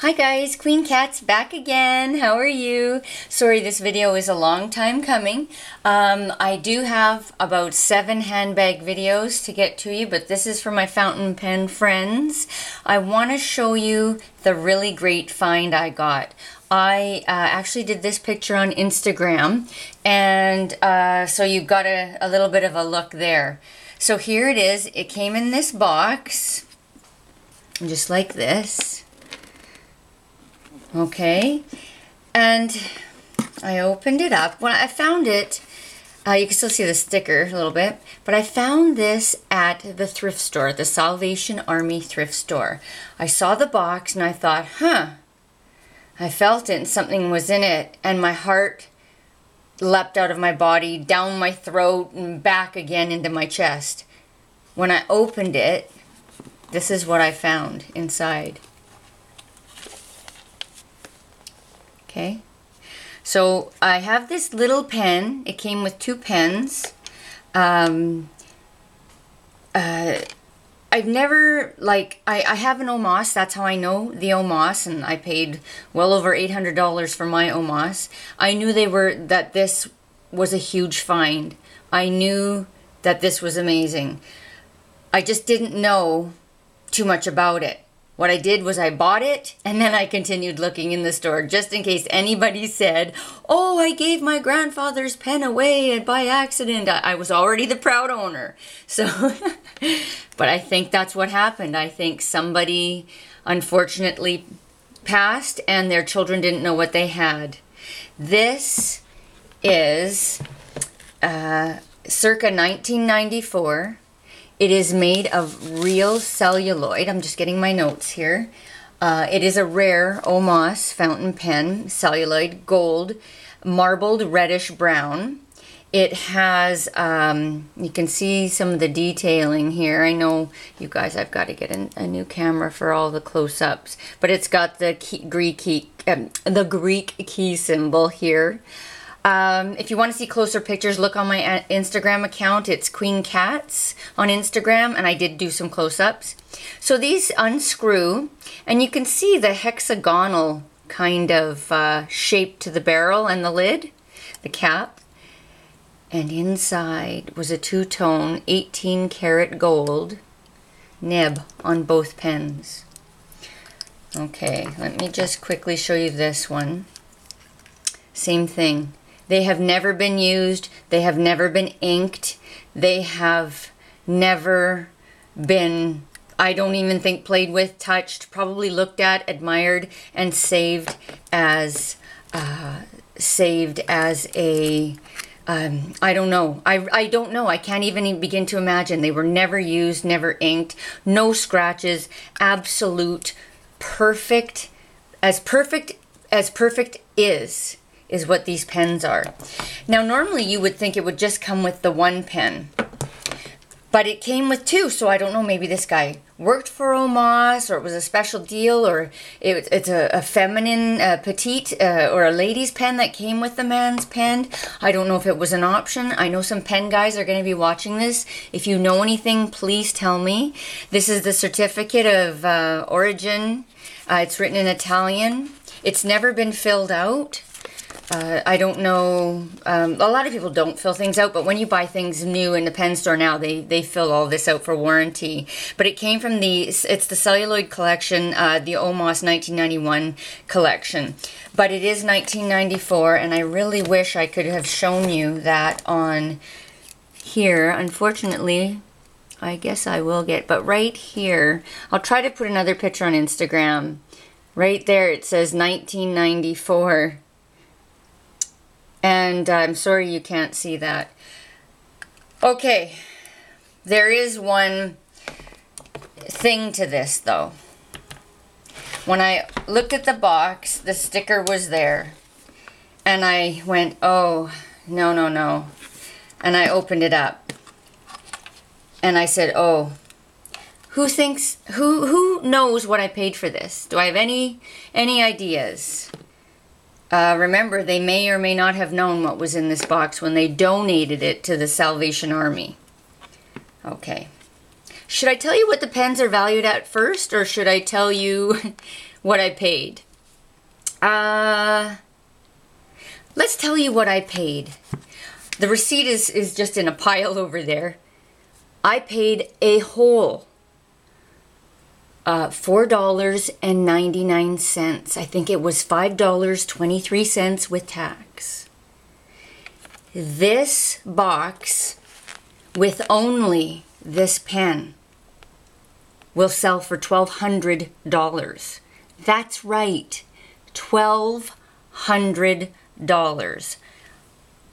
Hi guys, Queen Katz back again. How are you? Sorry, this video is a long time coming. I do have about 7 handbag videos to get to you, but this is for my fountain pen friends. I want to show you the really great find I got. I actually did this picture on Instagram, and so you've got a little bit of a look there. So here it is. It came in this box, just like this. Okay, and I opened it up. When I found it, you can still see the sticker a little bit, but I found this at the thrift store, the Salvation Army thrift store. I saw the box and I thought, huh, I felt it and something was in it, and my heart leapt out of my body, down my throat, and back again into my chest. When I opened it, this is what I found inside. Okay, so I have this little pen. It came with 2 pens. I've never, like, I have an Omas. That's how I know the Omas, and I paid well over $800 for my Omas. I knew that this was a huge find. I knew that this was amazing. I just didn't know too much about it. What I did was I bought it, and then I continued looking in the store just in case anybody said, oh, I gave my grandfather's pen away and by accident. I was already the proud owner. So, but I think that's what happened. I think somebody unfortunately passed and their children didn't know what they had. This is circa 1994. It is made of real celluloid. I'm just getting my notes here. It is a rare Omas fountain pen, celluloid, gold, marbled reddish brown. It has, you can see some of the detailing here. I know you guys, I've got to get a new camera for all the close-ups, but it's got the Greek key symbol here. If you want to see closer pictures, look on my Instagram account. It's Queen Katz on Instagram, and I did do some close-ups. So these unscrew, and you can see the hexagonal kind of shape to the barrel and the lid, the cap. And inside was a 2-tone 18-karat gold nib on both pens. Okay, let me just quickly show you this one. Same thing. They have never been used, they have never been inked, they have never been, I don't even think, played with, touched, probably looked at, admired, and saved as a, I don't know. I don't know. I can't even begin to imagine. They were never used, never inked, no scratches, absolute, perfect, as perfect is what these pens are. Now, normally you would think it would just come with the 1 pen, but it came with 2, so I don't know, maybe this guy worked for Omas, or it was a special deal, or it's a feminine, petite, or a lady's pen that came with the man's pen. I don't know if it was an option. I know some pen guys are going to be watching this. If you know anything, please tell me. This is the certificate of origin. It's written in Italian. It's never been filled out. I don't know, a lot of people don't fill things out, but when you buy things new in the pen store now, they fill all this out for warranty. But it came from it's the celluloid collection, the Omas 1991 collection. But it is 1994, and I really wish I could have shown you that on here. Unfortunately, I guess I will get, but right here, I'll try to put another picture on Instagram. Right there, it says 1994. And I'm sorry you can't see that. Okay, there is one thing to this though. When I looked at the box, the sticker was there. And I went, oh, no, no, no. And I opened it up. And I said, oh, who knows what I paid for this? Do I have any ideas? Remember, they may or may not have known what was in this box when they donated it to the Salvation Army. Okay, Should I tell you what the pens are valued at first, or should I tell you what I paid? Let's tell you what I paid. The receipt is just in a pile over there. I paid a whole $4.99. I think it was $5.23 with tax. This box with only this pen will sell for $1,200. That's right, $1,200.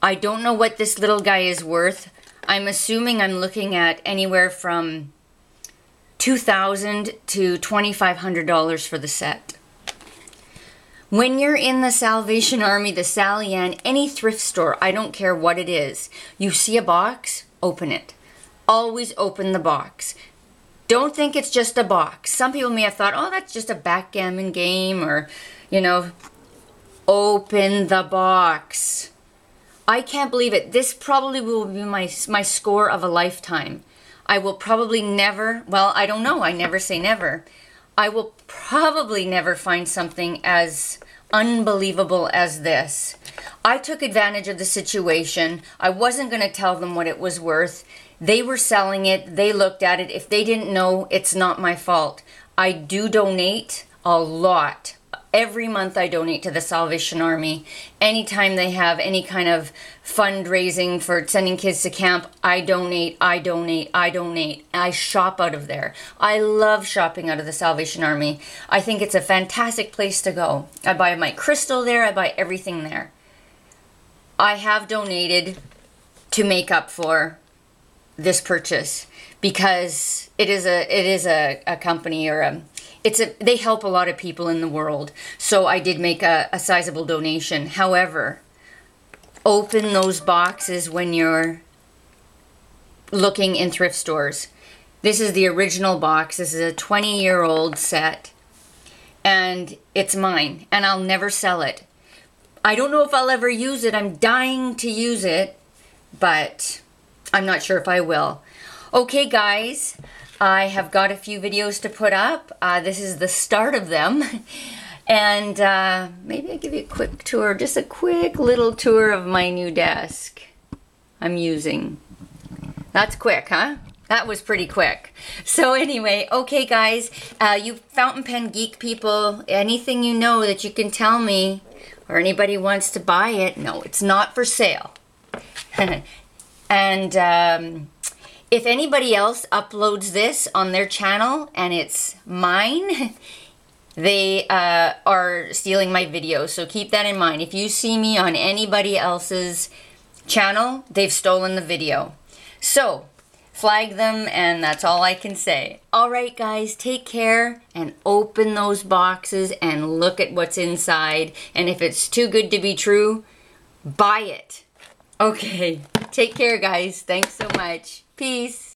I don't know what this little guy is worth. I'm assuming I'm looking at anywhere from $2,000 to $2,500 for the set. When you're in the Salvation Army, the Sally Ann, any thrift store, I don't care what it is, you see a box, open it. Always open the box. Don't think it's just a box. Some people may have thought, oh, that's just a backgammon game, or, you know, open the box. I can't believe it. This probably will be my score of a lifetime. I will probably never, well, I don't know, I never say never. I will probably never find something as unbelievable as this. I took advantage of the situation. I wasn't going to tell them what it was worth. They were selling it. They looked at it. If they didn't know, it's not my fault. I do donate a lot. Every month I donate to the Salvation Army. Anytime they have any kind of fundraising for sending kids to camp, I donate. I shop out of there. I love shopping out of the Salvation Army. I think it's a fantastic place to go. I buy my crystal there. I buy everything there. I have donated to make up for this purchase, because it is a company, or they help a lot of people in the world. So I did make a sizable donation. However, open those boxes when you're looking in thrift stores. This is the original box. This is a 20-year-old set, and it's mine, and I'll never sell it. I don't know if I'll ever use it. I'm dying to use it, but I'm not sure if I will. Okay, guys. I have got a few videos to put up. This is the start of them. And maybe I'll give you a quick tour, just a quick little tour of my new desk I'm using. That's quick, huh? That was pretty quick. So anyway, okay guys, you fountain pen geek people, anything you know that you can tell me, or anybody wants to buy it, no, it's not for sale. And if anybody else uploads this on their channel and it's mine, they are stealing my video. So keep that in mind. If you see me on anybody else's channel, they've stolen the video. So flag them, and that's all I can say. All right, guys, take care and open those boxes and look at what's inside. And if it's too good to be true, buy it. Okay, take care, guys. Thanks so much. Peace.